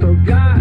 forgot.